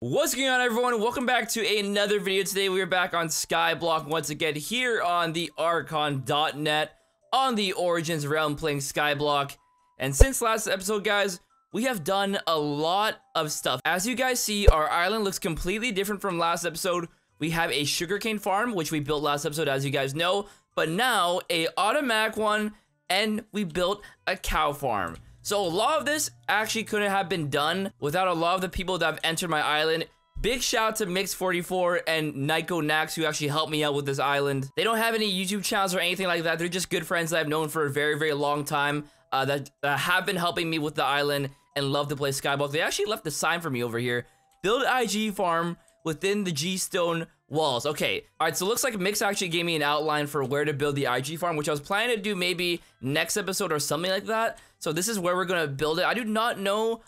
What's going on, everyone? Welcome back to another video. Today we are back on Skyblock once again here on thearchon.net on the Origins Realm playing Skyblock. And since last episode, guys, we have done a lot of stuff. As you guys see, our island looks completely different from last episode. We have a sugarcane farm, which we built last episode, as you guys know, but now a automatic one, and we built a cow farm. So a lot of this actually couldn't have been done without a lot of the people that have entered my island. Big shout out to Mix44 and Nyko Nax, who actually helped me out with this island. They don't have any YouTube channels or anything like that. They're just good friends that I've known for a very, very long time that have been helping me with the island and love to play Skyblock. They actually left the sign for me over here. Build IG farm within the G-Stone walls. Okay, all right, so it looks like Mix actually gave me an outline for where to build the IG farm, which I was planning to do maybe next episode or something like that. So this is where we're gonna build it. I do not know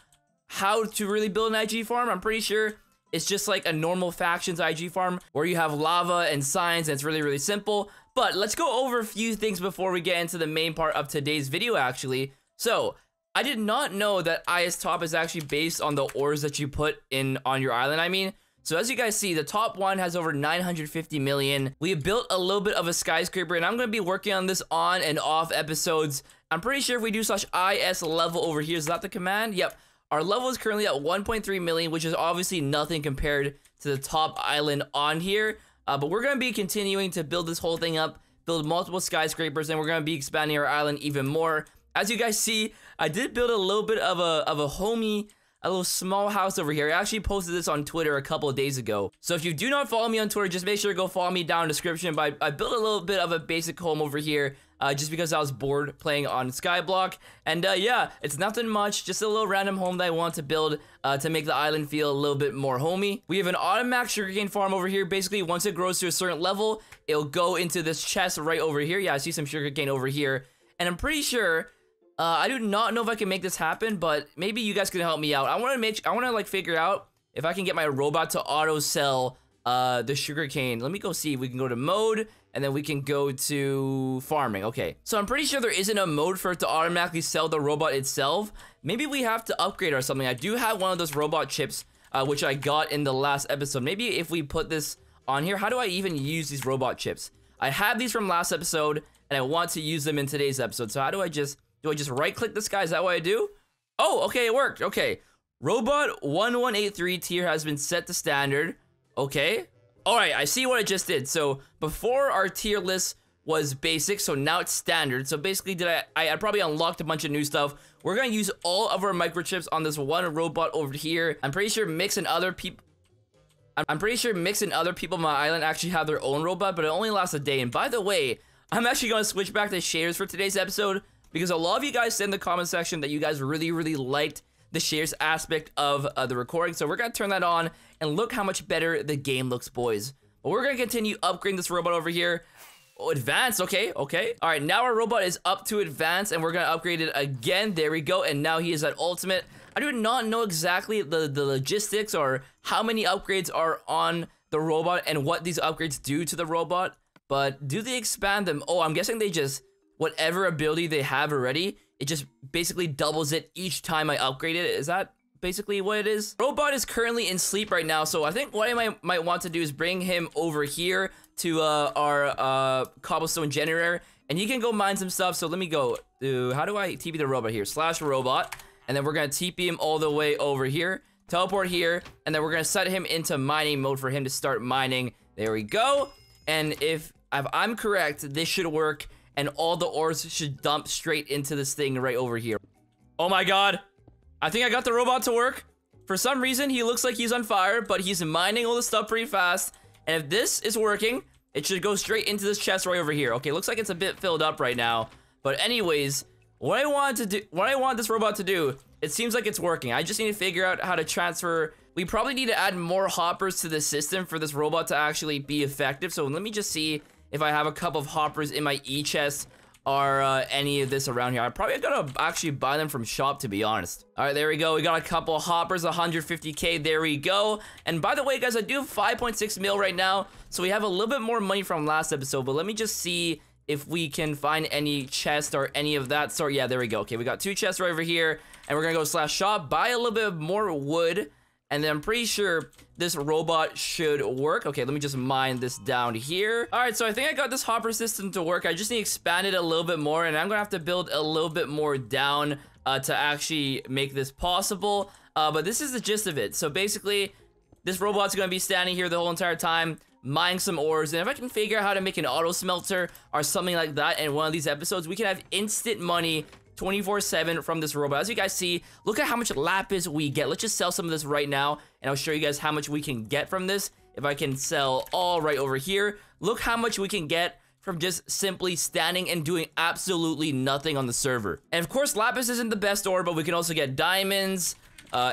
how to really build an IG farm. I'm pretty sure it's just like a normal faction's IG farm where you have lava and signs, and it's really, really simple. But let's go over a few things before we get into the main part of today's video, actually. So I did not know that IS Top is actually based on the ores that you put in on your island, I mean. So as you guys see, the top one has over 950 million. We have built a little bit of a skyscraper, and I'm going to be working on this on and off episodes. I'm pretty sure if we do /IS level over here, is that the command? Yep. Our level is currently at 1.3 million, which is obviously nothing compared to the top island on here. But we're going to be continuing to build this whole thing up, build multiple skyscrapers, and we're going to be expanding our island even more. As you guys see, I did build a little bit of a homey, a little small house over here. I actually posted this on Twitter a couple of days ago. So if you do not follow me on Twitter, just make sure to go follow me down in the description. But I built a little bit of a basic home over here just because I was bored playing on Skyblock. And yeah, it's nothing much. Just a little random home that I want to build to make the island feel a little bit more homey. We have an automatic sugarcane farm over here. Basically, once it grows to a certain level, it'll go into this chest right over here. Yeah, I see some sugarcane over here. And I'm pretty sure... I do not know if I can make this happen, but maybe you guys can help me out. I want to figure out if I can get my robot to auto sell the sugarcane. Let me go see. We can go to mode, and then we can go to farming. Okay, so I'm pretty sure there isn't a mode for it to automatically sell the robot itself. Maybe we have to upgrade or something. I do have one of those robot chips, which I got in the last episode. Maybe if we put this on here, how do I even use these robot chips? I have these from last episode, and I want to use them in today's episode. So how do I just... do I just right-click this guy? Is that what I do? Oh, okay, it worked. Okay. Robot 1183 tier has been set to standard. Okay. All right, I see what I just did. So before our tier list was basic, so now it's standard. So basically, I probably unlocked a bunch of new stuff. We're going to use all of our microchips on this one robot over here. I'm pretty sure Mix and other people... on my island actually have their own robot, but it only lasts a day. And by the way, I'm actually going to switch back to shaders for today's episode, because a lot of you guys said in the comment section that you guys really, really liked the shares aspect of the recording. So we're going to turn that on, and look how much better the game looks, boys. But we're going to continue upgrading this robot over here. Oh, advanced. Okay, okay. All right, now our robot is up to advanced, and we're going to upgrade it again. There we go. And now he is at ultimate. I do not know exactly the logistics or how many upgrades are on the robot and what these upgrades do to the robot. But do they expand them? Oh, I'm guessing they just... whatever ability they have already, it just basically doubles it each time I upgrade it. Is that basically what it is? Robot is currently in sleep right now, so I think what I might want to do is bring him over here to our cobblestone generator, and he can go mine some stuff. So let me go. How do I TP the robot here? /robot, and then we're gonna TP him all the way over here. Teleport here, and then we're gonna set him into mining mode for him to start mining. There we go. And if I'm correct, this should work. And all the ores should dump straight into this thing right over here. Oh my god. I think I got the robot to work. For some reason, he looks like he's on fire, but he's mining all the stuff pretty fast. And if this is working, it should go straight into this chest right over here. Okay, looks like it's a bit filled up right now. But anyways, what I want this robot to do, it seems like it's working. I just need to figure out how to transfer. We probably need to add more hoppers to the system for this robot to actually be effective. So let me just see if I have a couple of hoppers in my e-chest or any of this around here. I probably gotta actually buy them from shop, to be honest. All right, there we go. We got a couple of hoppers, 150k. There we go. And by the way, guys, I do have 5.6 mil right now, so we have a little bit more money from last episode. But let me just see if we can find any chest or any of that sort. Yeah, there we go. Okay, we got 2 chests right over here, and we're gonna go /shop, buy a little bit more wood, And then I'm pretty sure this robot should work. Okay, let me just mine this down here. All right, so I think I got this hopper system to work. I just need to expand it a little bit more, and I'm gonna have to build a little bit more down to actually make this possible. But this is the gist of it. So basically, this robot's gonna be standing here the whole entire time, mine some ores, and if I can figure out how to make an auto smelter or something like that in one of these episodes, we can have instant money 24/7 from this robot. As you guys see, look at how much lapis we get. Let's just sell some of this right now, and I'll show you guys how much we can get from this. If I can sell all right over here, look how much we can get from just simply standing and doing absolutely nothing on the server. And of course, lapis isn't the best ore, but we can also get diamonds,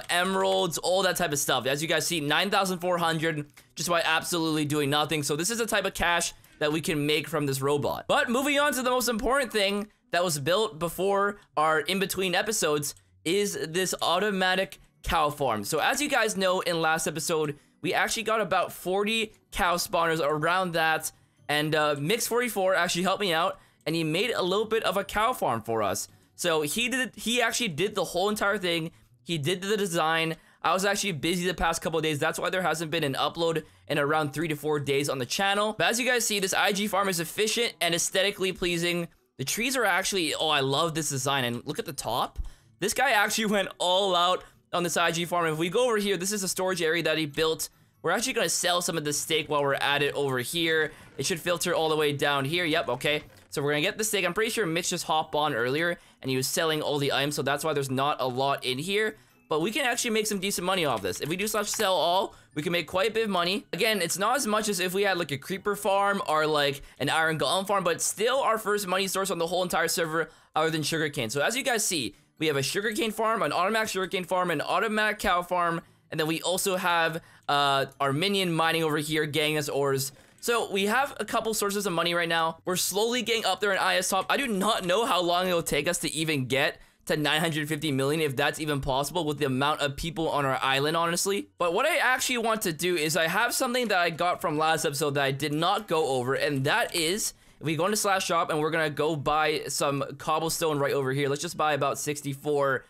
emeralds, all that type of stuff. As you guys see, 9,400 just by absolutely doing nothing. So this is the type of cash that we can make from this robot. But moving on to the most important thing that was built before our in-between episodes is this automatic cow farm. So as you guys know, in last episode, we actually got about 40 cow spawners around that, and Mix44 actually helped me out, and he made a little bit of a cow farm for us. So he actually did the whole entire thing. He did the design. I was actually busy the past couple of days. That's why there hasn't been an upload in around 3 to 4 days on the channel. But as you guys see, this IG farm is efficient and aesthetically pleasing. The trees are actually, oh, I love this design. And look at the top. This guy actually went all out on this IG farm. If we go over here, this is a storage area that he built. We're actually going to sell some of the steak while we're at it over here. It should filter all the way down here. Yep, okay. So we're going to get the steak. I'm pretty sure Mitch just hopped on earlier, and he was selling all the items, so that's why there's not a lot in here. But we can actually make some decent money off this. If we do sell all, we can make quite a bit of money. Again, it's not as much as if we had like a creeper farm or like an iron golem farm, but still our first money source on the whole entire server other than sugarcane. So as you guys see, we have a sugarcane farm, an automatic sugarcane farm, an automatic cow farm, and then we also have our minion mining over here, getting us ores. So we have a couple sources of money right now. We're slowly getting up there in IS Top. I do not know how long it'll take us to even get to 950 million, if that's even possible with the amount of people on our island, honestly. But what I actually want to do is I have something that I got from last episode that I did not go over, and that is if we go into slash shop and we're gonna go buy some cobblestone right over here. Let's just buy about 64,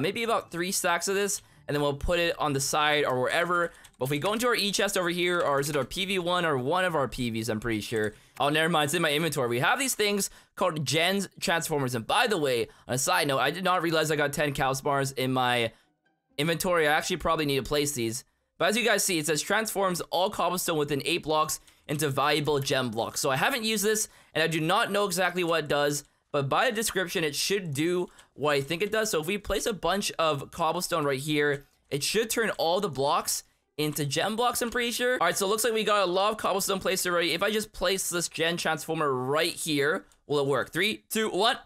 maybe about 3 stacks of this, and then we'll put it on the side or wherever. But if we go into our E chest over here, or is it our PV1 or one of our PVs, I'm pretty sure. Oh, never mind, it's in my inventory. We have these things called Gen's Transformers. And by the way, on a side note, I did not realize I got 10 cow spawners in my inventory. I actually probably need to place these. But as you guys see, it says transforms all cobblestone within 8 blocks into valuable gem blocks. So I haven't used this, and I do not know exactly what it does. But by the description, it should do what I think it does. So if we place a bunch of cobblestone right here, it should turn all the blocks into gem blocks, I'm pretty sure. All right, so it looks like we got a lot of cobblestone placed already. If I just place this gen transformer right here, will it work? 3, 2, 1.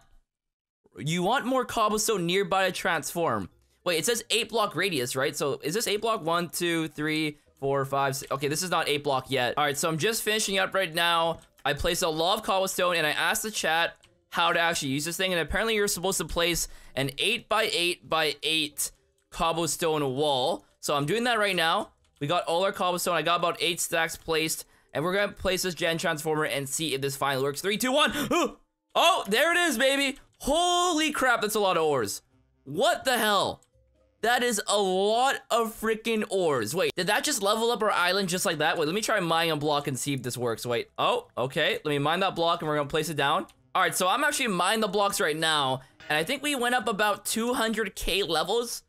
You want more cobblestone nearby to transform. Wait, it says 8 block radius, right? So is this 8 block? 1, 2, 3, 4, 5, 6. Okay, this is not 8 block yet. All right, so I'm just finishing up right now. I placed a lot of cobblestone, and I asked the chat how to actually use this thing. And apparently you're supposed to place an 8 by 8 by 8 cobblestone wall. So I'm doing that right now. We got all our cobblestone. I got about 8 stacks placed, and we're gonna place this gen transformer and see if this finally works. 3, 2, 1. Ooh. Oh, there it is, baby. Holy crap, that's a lot of ores. What the hell? That is a lot of freaking ores. Wait, did that just level up our island just like that? Wait, let me try mining a block and see if this works. Wait, oh, okay. Let me mine that block, and we're gonna place it down. All right, so I'm actually mining the blocks right now, and I think we went up about 200k levels.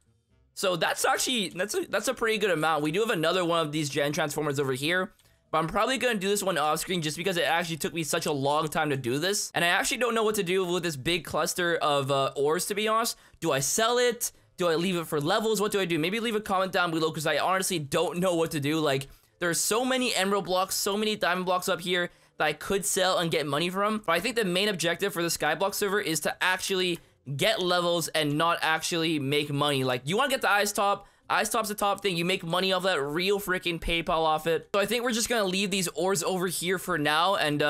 So that's actually, that's a pretty good amount. We do have another one of these gen transformers over here, but I'm probably gonna do this one off screen just because it actually took me such a long time to do this. And I actually don't know what to do with this big cluster of ores, to be honest. Do I sell it? Do I leave it for levels? What do I do? Maybe leave a comment down below, because I honestly don't know what to do. Like, there's so many emerald blocks, so many diamond blocks up here that I could sell and get money from. But I think the main objective for the Skyblock server is to actually get levels and not actually make money. Like, you want to get to IS Top. IS Top's the top thing. You make money off that, real freaking PayPal off it. So I think we're just gonna leave these ores over here for now, and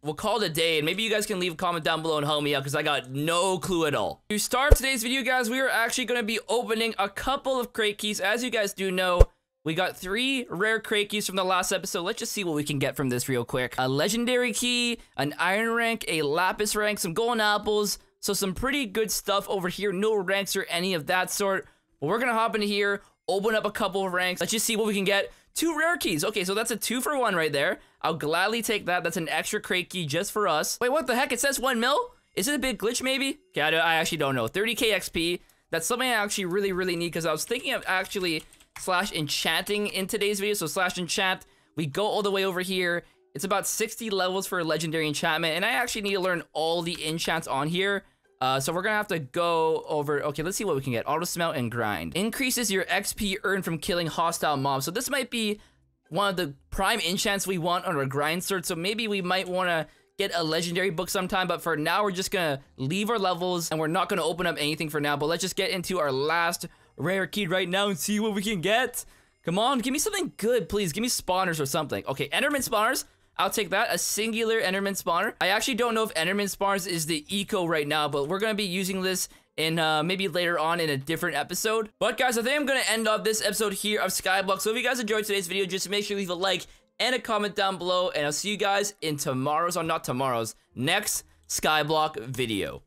we'll call it a day. And maybe you guys can leave a comment down below and help me out, because I got no clue at all. To start today's video, guys, we are actually gonna be opening a couple of crate keys. As you guys do know, we got 3 rare crate keys from the last episode. Let's just see what we can get from this real quick. A legendary key, an iron rank, a lapis rank, some golden apples. So some pretty good stuff over here. No ranks or any of that sort. But we're going to hop into here, open up a couple of ranks. Let's just see what we can get. 2 rare keys. Okay, so that's a 2-for-1 right there. I'll gladly take that. That's an extra crate key just for us. Wait, what the heck? It says 1 mil? Is it a big glitch maybe? Okay, I actually don't know. 30k XP. That's something I actually really, really need, because I was thinking of actually slash enchanting in today's video. So slash enchant. We go all the way over here. It's about 60 levels for a legendary enchantment, and I actually need to learn all the enchants on here. So we're gonna have to go over, okay, let's see what we can get. Auto smell and grind. Increases your XP earned from killing hostile mobs. So this might be one of the prime enchants we want on our grind search. So maybe we might wanna get a legendary book sometime, but for now, we're just gonna leave our levels and we're not gonna open up anything for now, but let's just get into our last rare key right now and see what we can get. Come on, give me something good, please. Give me spawners or something. Okay, Enderman spawners. I'll take that. A singular Enderman spawner. I actually don't know if Enderman spawners is the eco right now, but we're going to be using this in maybe later on in a different episode. But guys, I think I'm going to end off this episode here of Skyblock. So if you guys enjoyed today's video, just make sure you leave a like and a comment down below. And I'll see you guys in tomorrow's, or not tomorrow's, next Skyblock video.